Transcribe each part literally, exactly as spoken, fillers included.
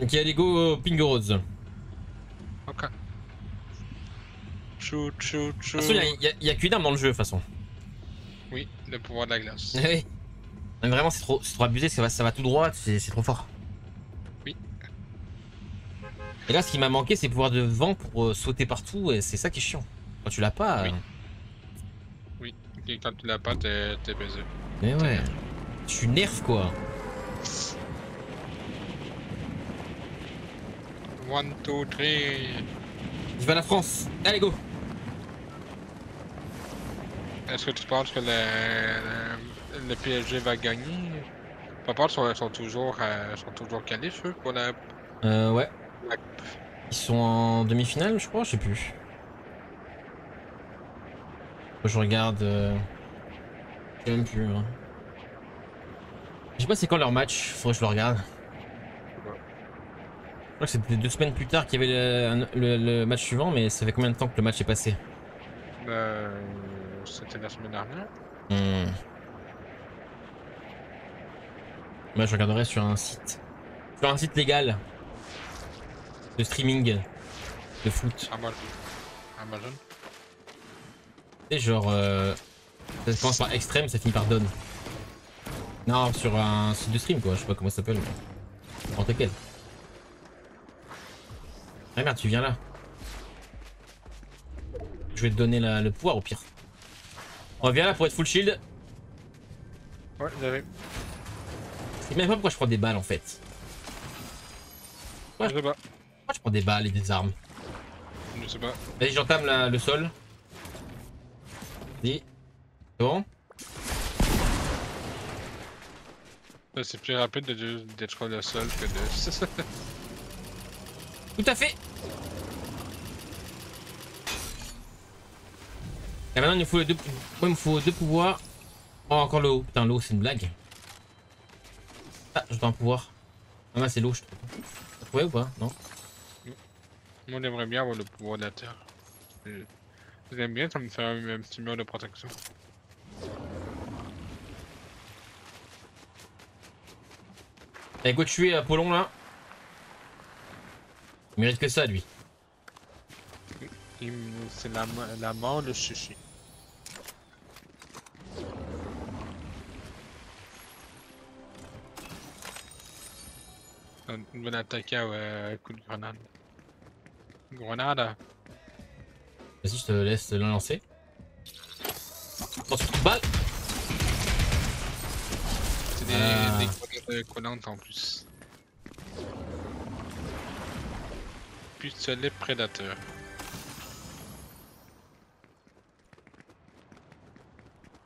Ok, allez go Pingorose. Ok. Chou chou chou. De toute façon, il n'y a qu'une arme dans le jeu de toute façon. Oui, le pouvoir de la glace. Oui. Mais vraiment, c'est trop, trop abusé, ça va, ça va tout droit, c'est trop fort. Oui. Et là, ce qui m'a manqué, c'est le pouvoir de vent pour euh, sauter partout, et c'est ça qui est chiant. Quand tu l'as pas. Euh... Oui. Oui, et quand tu l'as pas, t'es baisé. Mais ouais. Tu nerfs quoi. un, deux, trois. Je vais à la France. Allez, go. Est-ce que tu penses que le, le, le P S G va gagner? Papa, ils sont, sont toujours euh, sont toujours qualifiés eux pour la... Euh ouais. La... Ils sont en demi-finale je crois, je sais plus. Je regarde... Euh... Je sais même plus. Hein. Je sais pas c'est quand leur match, faudrait que je le regarde. Je crois que c'était deux semaines plus tard qu'il y avait le, le, le match suivant, mais ça fait combien de temps que le match est passé? Euh... C'était la semaine dernière. Mmh. Bah je regarderai sur un site. Sur un site légal. De streaming. De foot. Amazon. Et genre... Euh, ça commence par extrême, ça finit par donne. Non, sur un site de stream quoi, je sais pas comment ça s'appelle. N'importe quel. Ah merde, tu viens là. Je vais te donner la, le pouvoir au pire. On revient là pour être full shield. Ouais, j'arrive. Je sais même pas pourquoi je prends des balles en fait. Pourquoi je, je... Sais pas. Pourquoi je prends des balles et des armes? Je sais pas. Vas-y, j'entame le sol. Vas-y. C'est bon? C'est plus rapide d'être le sol que de... Tout à fait. Et maintenant il me faut deux, il me faut deux pouvoirs. Oh encore le haut, putain l'eau c'est une blague. Ah je dois un pouvoir. Ah là c'est l'eau je trouve. T'as trouvé ou pas? Non. Moi j'aimerais bien avoir le pouvoir de la terre. J'aime bien, ça me fait un, un petit mur de protection. Allez go tuer Apollon là. Il mérite que ça lui. C'est la, la mort de Chichi. On va l'attaquer à euh, coup de grenade. Grenade. Vas-y, je te laisse la lancer. Balle. C'est des, ah. Des grenades collantes en plus. Pistolet prédateur.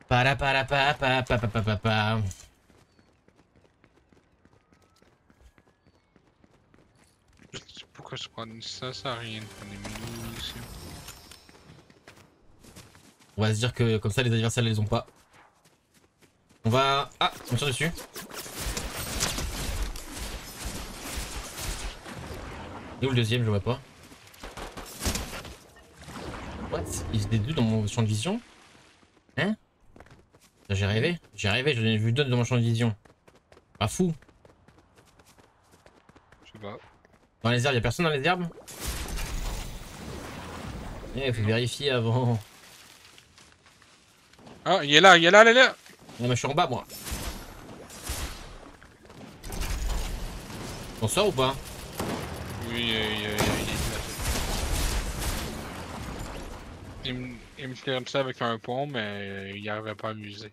Para para pa pa pa pa pa pa. Pourquoi je prends ça? Ça a rien de prendre des munitions. On va se dire que comme ça les adversaires les ont pas. On va... Ah! On tire dessus. Et où le deuxième? Je vois pas. What? Ils étaient deux dans mon champ de vision? Hein? J'ai rêvé, j'ai rêvé, j'ai vu d'autres dans mon champ de vision. Pas fou. Je sais pas. Dans les herbes, y'a personne dans les herbes? Eh, faut vérifier avant. Ah, il est là, il est là, il est là! Non, mais je suis en bas, moi. On sort ou pas? Oui, il est là. Il me, il me tire ça avec un pont, mais il n'arrivait pas à muser.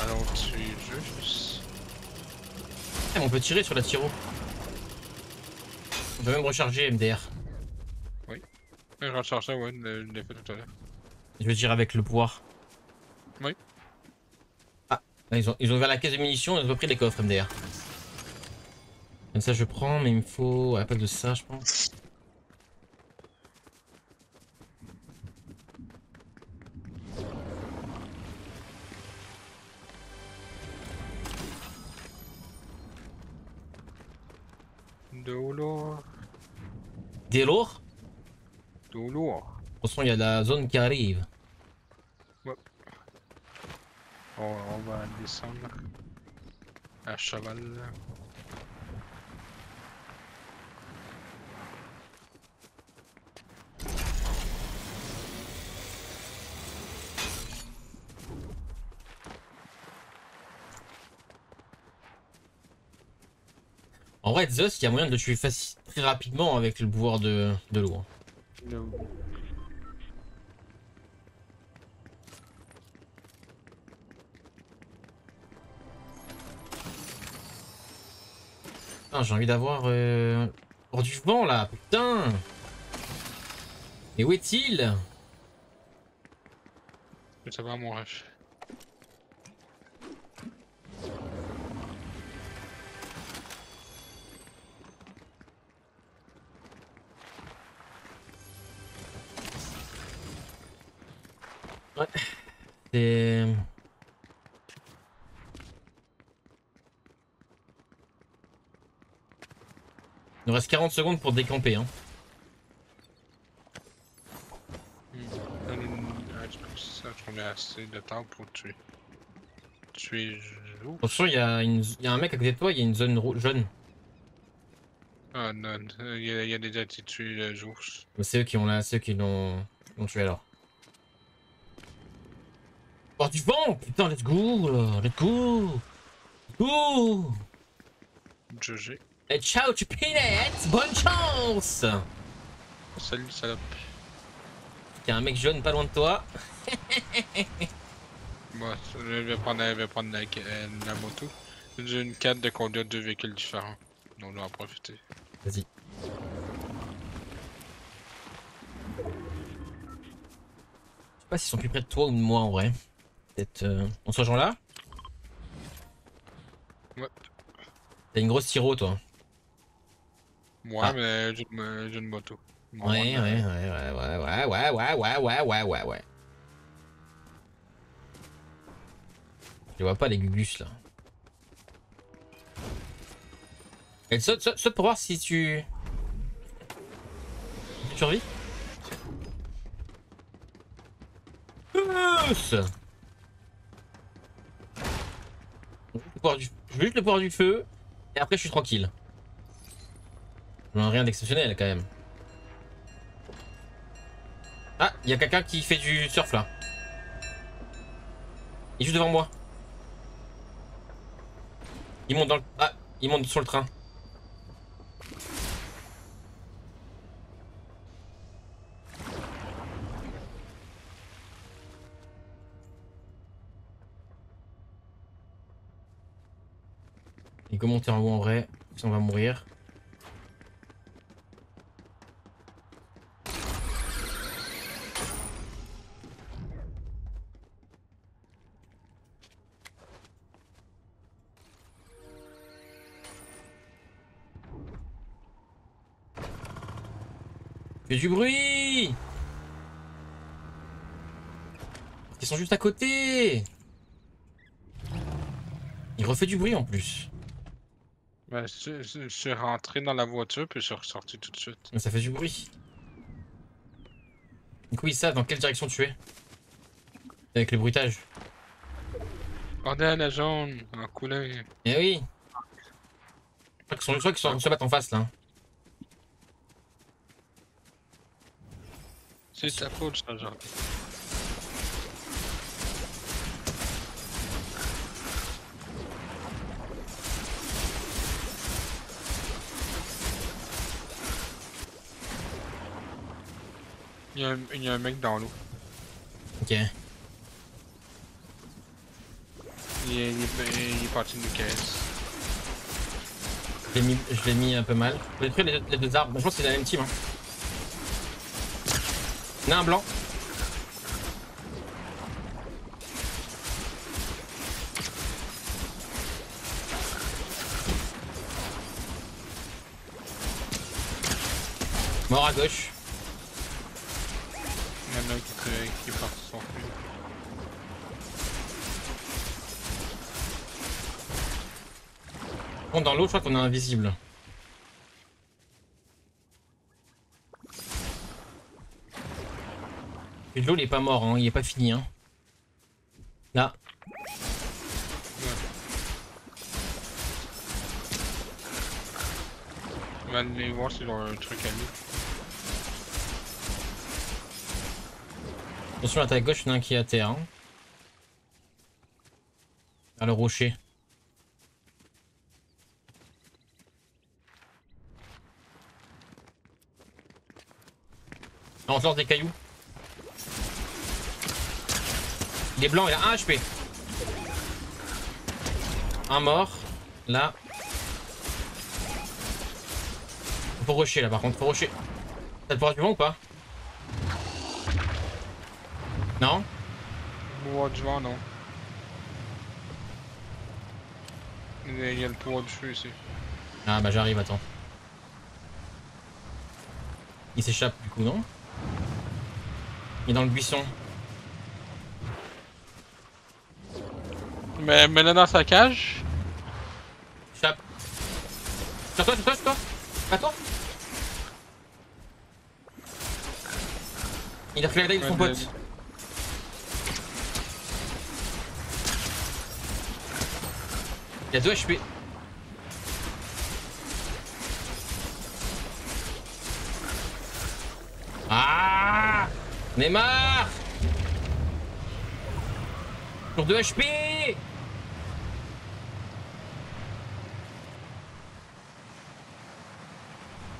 Alors tu juste. Eh, on peut tirer sur la tiro. On peut même recharger M D R. Oui. Et recharger, ouais, je l'ai fait tout à l'heure. Je veux dire avec le pouvoir. Oui. Ah, là, ils, ont, ils ont ouvert la caisse de munitions et ils ont pris les coffres M D R. Comme ça je prends, mais il me faut à la place de ça je pense. De lourd. Des lourds? De lourd. De toute façon il y a la zone qui arrive. Ouais. On, on va descendre à cheval. En vrai, Zeus, il y a moyen de le tuer facile, très rapidement avec le pouvoir de, de l'eau. No. Putain, j'ai envie d'avoir euh... hors du vent là, putain. Mais où est-il? Ça va, mon rush. Ouais, c'est... Il nous reste quarante secondes pour décamper, hein. Mmh. Ça, je prends assez de temps pour tuer. Tuer... Attention, il y a une... y a un mec à côté de toi, il y a une zone jaune. Ah non, il y a, y a déjà été tué les ours. C'est eux qui ont là, c'est eux qui l'ont tué alors. Oh du vent, putain, let's go, là. Let's go, let's go. G G. Et ciao, tu pinettes, bonne chance. Salut, salope. Y'a un mec jaune pas loin de toi. Moi, bon, je vais prendre, je vais prendre la, la moto. J'ai une canne de conduire deux véhicules différents. Donc on doit en profiter. Vas-y. Je sais pas s'ils sont plus près de toi ou de moi en vrai. Euh... On se rejoint là? Ouais. T'as une grosse tiro toi. Moi ah. Mais j'ai une moto. Moi, ouais, ouais, ouais, ouais, ouais, ouais, ouais, ouais, ouais, ouais, ouais, ouais. Je vois pas les gugus là. Et saute, saute, saute pour voir si tu... Tu survis? Du... Juste le pouvoir du feu et après je suis tranquille. Rien d'exceptionnel quand même. Ah, il y a quelqu'un qui fait du surf là. Il est juste devant moi. Il monte dans le... Ah, il monte sur le train. Il peut monter en haut en vrai, sinon on va mourir. Fais du bruit! Ils sont juste à côté! Il refait du bruit en plus. Bah, je, je, je suis rentré dans la voiture puis je suis ressorti tout de suite. Mais ça fait du bruit. Du coup ils savent dans quelle direction tu es. Avec le bruitage. Bordel la jaune, un couleur. Eh oui. Je crois qu'ils sont, qu'ils sont ah. se battent en face là. C'est sa faute ça genre. Il y, a un, il y a un mec dans l'eau. Ok. Il est, il est, il est parti d'une caisse. Je l'ai mis un peu mal. J'ai pris les, les deux arbres. Je pense que c'est la même team. Hein. Il y en a un blanc. Mort à gauche. Il y en a qui part sans plus. Bon, dans l'eau, je crois qu'on est invisible. Et l'eau, il est pas mort, hein. Il est pas fini. Hein. Là, On va aller voir si leur truc à lui. Attention à ta gauche, il y en a un qui est à terre. Hein. Vers le rocher. On lance des cailloux. Il est blanc, il a un H P. Un mort. Là. Faut rusher là par contre, faut rusher. T'as le pouvoir du vent ou pas? Non? Le pouvoir du vent non. Il y a le pouvoir du feu ici. Ah bah j'arrive, attends. Il s'échappe du coup non? Il est dans le buisson. Mais mets-le dans sa cage. Échappe. Sur toi, sur toi, sur toi. Attends. Il a fait la taille de son pote. Il a deux H P. Ah, Neymar. Sur deux H P.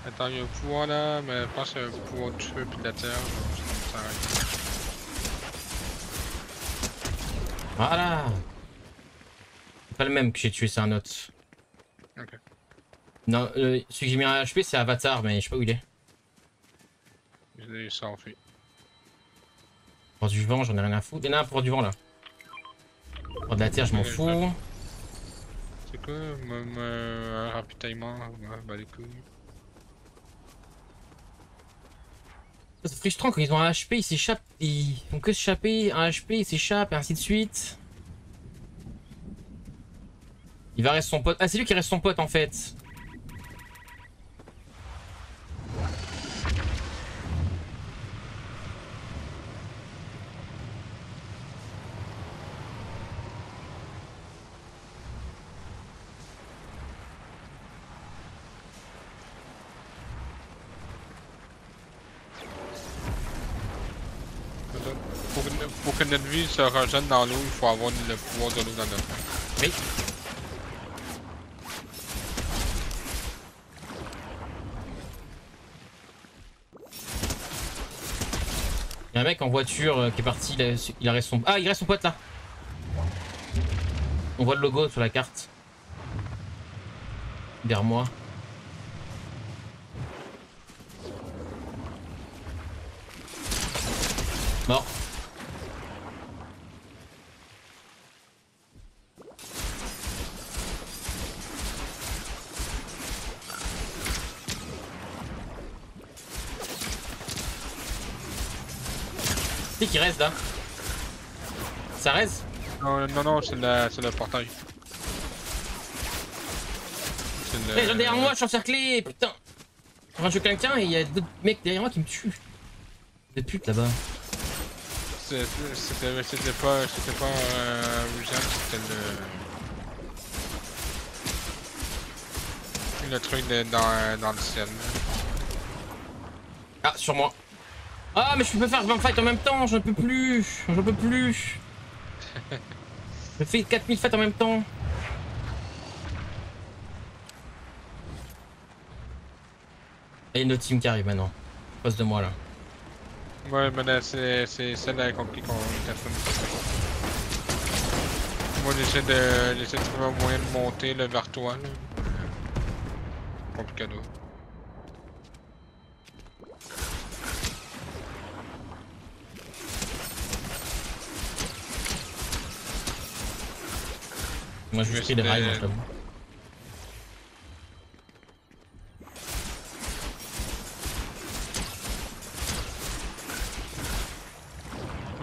Attends, il y a un pouvoir là, mais je pense qu'il y a un pouvoir de feu puis de la terre, donc ça s'arrête. Voilà! C'est pas le même que j'ai tué, c'est un autre. Ok. Non, euh, celui que j'ai mis en H P c'est Avatar, mais je sais pas où il est. Il s'est enfui. Pour du vent, j'en ai rien à foutre. Il y en a un pour du vent là. Pour de la terre, je m'en fous. C'est quoi? Même euh, un rapitaillement, bah les couilles. C'est frustrant quand ils ont un H P, ils s'échappent, ils font que s'échapper, un H P, ils s'échappent et ainsi de suite. Il va rester son pote. Ah, c'est lui qui reste son pote en fait. Pour que notre vie se rejette dans l'eau, il faut avoir le pouvoir de l'eau dans notre main. Oui. Il y a un mec en voiture qui est parti, il a, il a reste son... Ah, il reste son pote là. On voit le logo sur la carte. Derrière moi. Mort. C'est qui reste là? Ça reste? Non, non, non, c'est le portail. C'est le... Hey, derrière moi, je suis encerclé, putain! Je suis en train de jouer quelqu'un et il y a d'autres mecs derrière moi qui me tuent. Des putes là-bas. C'était pas... C'était pas... Euh, c'était le... Le truc de, dans, dans le ciel. Ah, sur moi. Ah mais je peux pas faire vingt fights en même temps, j'en peux plus, j'en peux plus. Je fais quatre mille fights en même temps. Et une autre team qui arrive maintenant, face de moi là. Ouais mais là c'est celle-là qu'on clique en personne. Moi j'essaie de, de trouver un moyen de monter le vers toi là. Compliqué. Moi je vais essayer de rails, je t'avoue.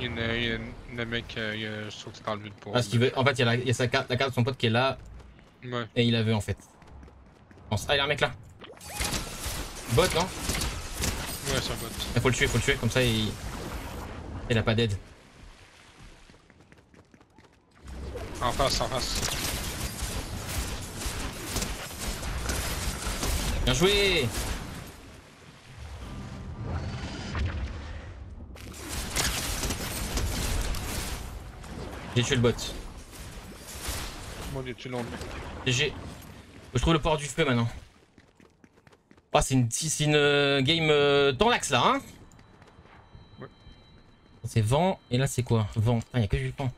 Il y a le mec, il y a sauté par le but pour. Ah, ce qu'il veut. En fait, il y a, la, il y a sa carte, la carte de son pote qui est là. Ouais. Et il la veut en fait. Ah, il y a un mec là. Bot, non? Ouais, c'est un bot. Il faut le tuer, faut le tuer, comme ça il. Il a pas d'aide. En face, en face. Bien joué. J'ai tué le bot. Mon dieu, tu l'enlèves. G G. Je trouve le port du feu maintenant. Oh, c'est une, une game dans l'axe là, hein. Ouais. C'est vent, et là c'est quoi? Vent. Putain, y'a que du vent.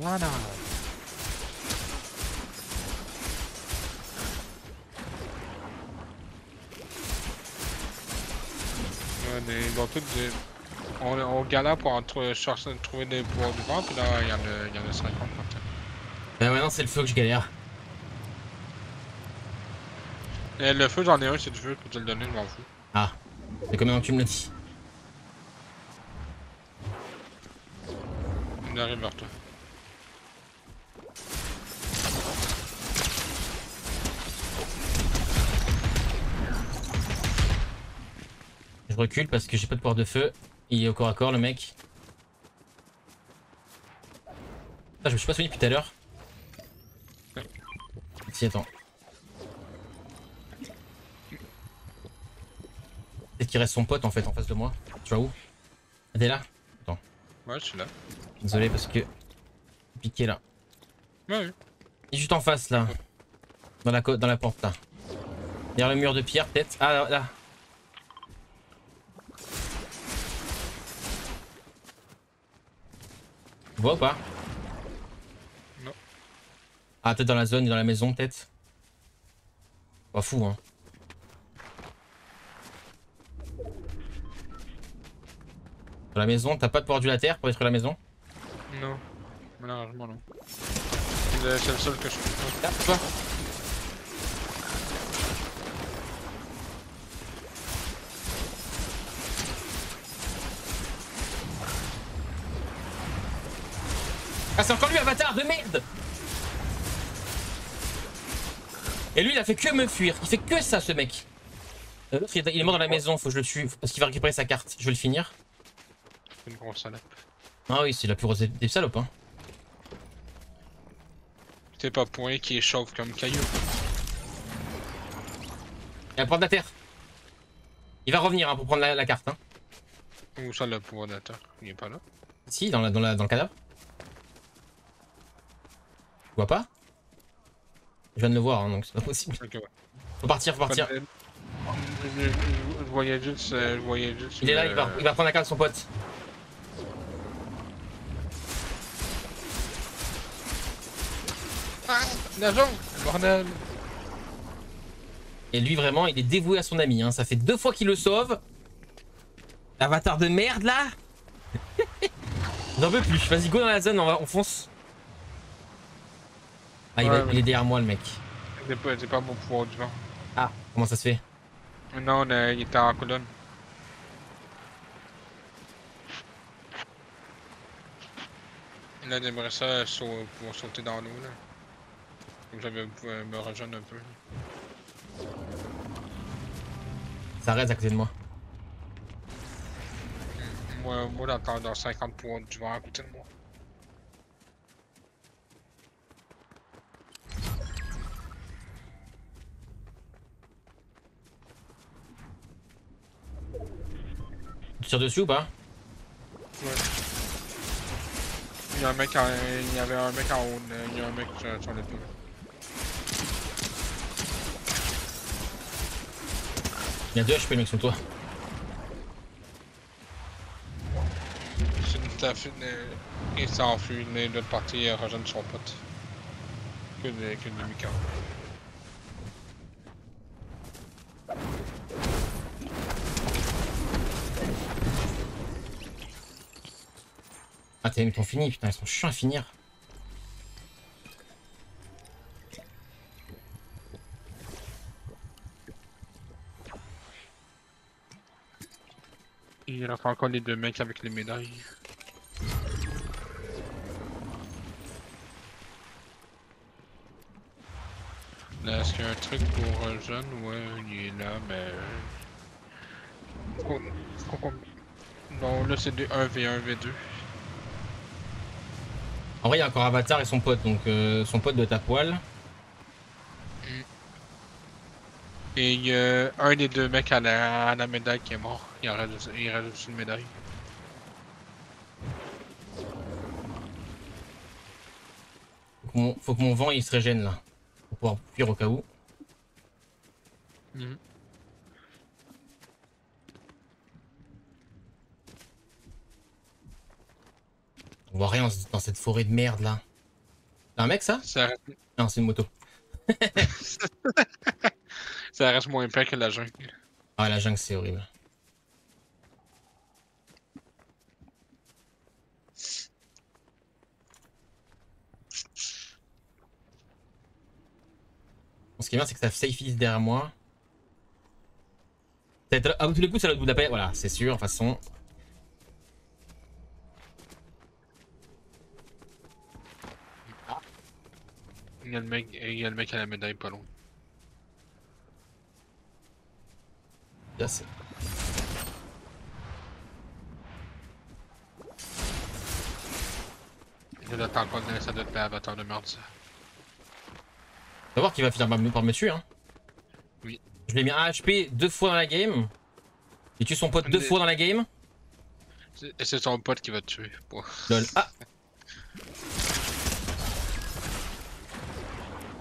Voilà. Des, dans toutes des... on, on gala pour entre, chercher, trouver des pouvoirs de vent, puis là il y en a cinquante. Ben maintenant c'est le feu que je galère. Et le feu, j'en ai un, c'est du feu, je peux te le donner, je m'en fous. Ah, c'est comme un, tu me l'as dit. On arrive vers toi. Recule parce que j'ai pas de pouvoir de feu. Il est au corps à corps le mec. Ah, je me suis pas soigné depuis tout à l'heure. Si, attends. Peut-être qu'il reste son pote en fait en face de moi. Tu vois où? T'es là? Attends. Ouais, je suis là. Désolé parce que. Piqué là. Ouais, ouais. Il est juste en face là. Dans la, dans la porte là. Derrière le mur de pierre peut-être. Ah là. Tu vois ou pas? Non. Ah, peut-être dans la zone, dans la maison, peut-être. Pas fou, hein. Dans la maison, t'as pas de pouvoir du la terre pour détruire la maison? Non. Malheureusement, non. C'est le seul que je peux. Ah, toi. Ah, c'est encore lui, Avatar de merde! Et lui, il a fait que me fuir. Il fait que ça, ce mec. L'autre, il est mort dans la maison. Faut que je le tue parce qu'il va récupérer sa carte. Je vais le finir. Une grosse salope. Ah oui, c'est la plus grosse des salopes, hein. C'est pas pour rien qu'il est chauve comme caillou. Il va prendre la terre. Il va revenir hein, pour prendre la, la carte. Hein. Où ça, le pouvoir de la terre? Il est pas là? Si, dans, la, dans, la, dans le cadavre. Je vois pas? Je viens de le voir hein, donc c'est pas possible. Okay, ouais. Faut partir, faut partir. Je voyais juste. Je voyais juste. Il est là, euh... il, va, il va prendre la carte de son pote. Ah, nageons, bordel. Et lui, vraiment, il est dévoué à son ami. Hein. Ça fait deux fois qu'il le sauve. L'avatar de merde là. J'en veux plus. Vas-y, go dans la zone, on, va, on fonce. Ah, il, ouais, va, il est derrière moi le mec. C'est pas, pas mon pouvoir du vent. Ah, comment ça se fait? Non, on est, il était en colonne. Il a démarré ça pour sauter dans l'eau là. Donc j'avais euh, me rejoindre un peu. Ça reste à côté de moi. Moi, moi j'entends dans cinquante pouvoirs du vent à côté de moi. Tu tires dessus ou pas? Ouais. Il y a un mec en... Il y avait un mec en haut. Il y a un mec sur, sur le tour. Il y a deux H P le mec sur toi. C'est tout à fait... Il s'est enfui, mais l'autre partie rejoint son pote. Que des... que des micas. Ah, t'es même ton fini, putain, ils sont chiants à finir. Il reste encore les deux mecs avec les médailles. Là, est-ce qu'il y a un truc pour euh, jeune? Ouais, il est là, mais... Non, là c'est des un v un v deux. En vrai, il y a encore Avatar et son pote, donc euh, son pote de ta poêle. Et il y a un des deux mecs à la, à la médaille qui est mort. Il reste juste une médaille. Faut que, mon, faut que mon vent il se régène là. Pour pouvoir fuir au cas où. Mmh. On voit rien dans cette forêt de merde là. C'est un mec ça? ça... Non, c'est une moto. Ça reste moins pire que la jungle. Ah, la jungle c'est horrible. Ce qui est bien, c'est que ça safeise derrière moi. À tous les coups, c'est à l'autre bout de la paix. Voilà, c'est sûr, de toute façon. Il y a le mec, il y a le mec à la médaille pas loin. Là, c'est... Je n'attends pas que ça doit être l'avatar de meurtre, ça. On va voir qu'il va finir par me tuer, hein. Oui. Je l'ai mis un H P deux fois dans la game. Il tue son pote deux fois dans la game. Et c'est son pote qui va te tuer. Lol. Ah.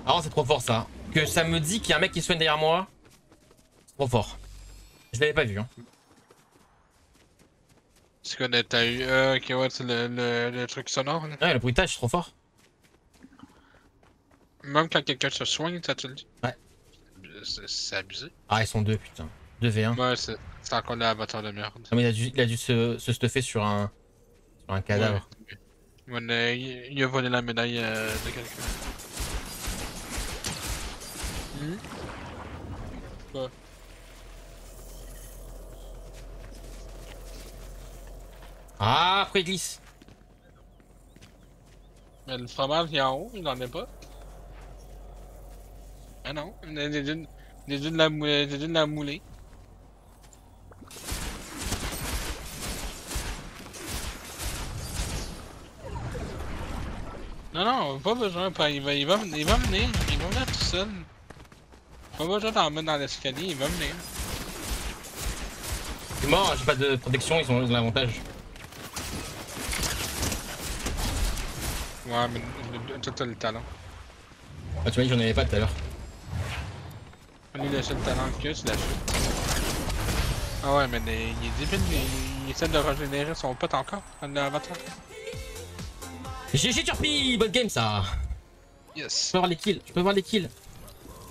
Ah, c'est trop fort ça. Que ça me dit qu'il y a un mec qui soigne derrière moi. C'est trop fort. Je l'avais pas vu, hein. Tu connais, t'as eu euh, okay, ouais, le, le, le truc sonore là. Ouais, le bruitage, c'est trop fort. Même quand quelqu'un se soigne, ça te le dit? Ouais. C'est abusé. Ah, ils sont deux, putain. deux v un. Ouais, c'est encore l'avatar de merde. Non, mais il a dû, il a dû se, se stuffer sur un, sur un cadavre. Ouais. Ouais, il a volé la médaille euh, de quelqu'un. Mmh. Ouais. Ah, après il glisse. Mais le fromage il est en haut, il en est pas. Ah non, il a dû de la mouler. Non, non, pas besoin, il va, il va, il va venir, il va venir tout seul. Pas besoin d'en mettre dans l'escalier, il va venir. C'est mort, j'ai pas de protection, ils ont l'avantage. Ouais, mais toi t'as le talent. Ah, tu m'as dit que j'en avais pas tout à l'heure. Lui le seul talent que c'est la chute. Ah ouais, mais les, il est débile, il, il essaie de régénérer son pote encore, l'avatar. G G Turpie, bonne game ça. Yes. Je peux voir les kills, je peux voir les kills.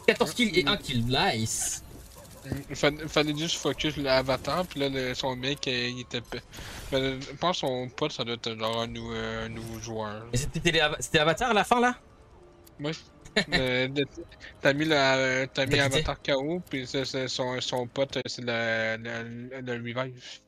quatorze kills et un kill, nice. Il fallait juste focus l'avatar, puis là le, son mec il était... Ben, je pense que son pote ça doit être genre un nouveau, euh, nouveau joueur. Mais c'était avatar à la fin là? Oui. T'as mis la, t'as mis Avatar K O puis c'est son, son pote c'est le, le, le revive.